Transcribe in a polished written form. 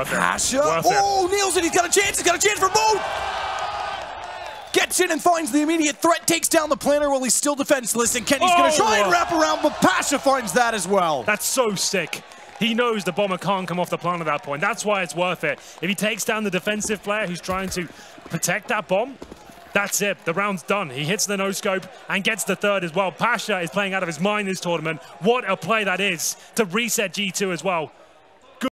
Pasha. Oh, Nielsen, he's got a chance for both. Gets in and finds the immediate threat, takes down the planner while he's still defenseless, and Kenny's gonna try and wrap around, but Pasha finds that as well. That's so sick. He knows the bomber can't come off the plan at that point. That's why it's worth it. If he takes down the defensive player who's trying to protect that bomb, that's it. The round's done. He hits the no-scope and gets the third as well. Pasha is playing out of his mind this tournament. What a play that is to reset G2 as well.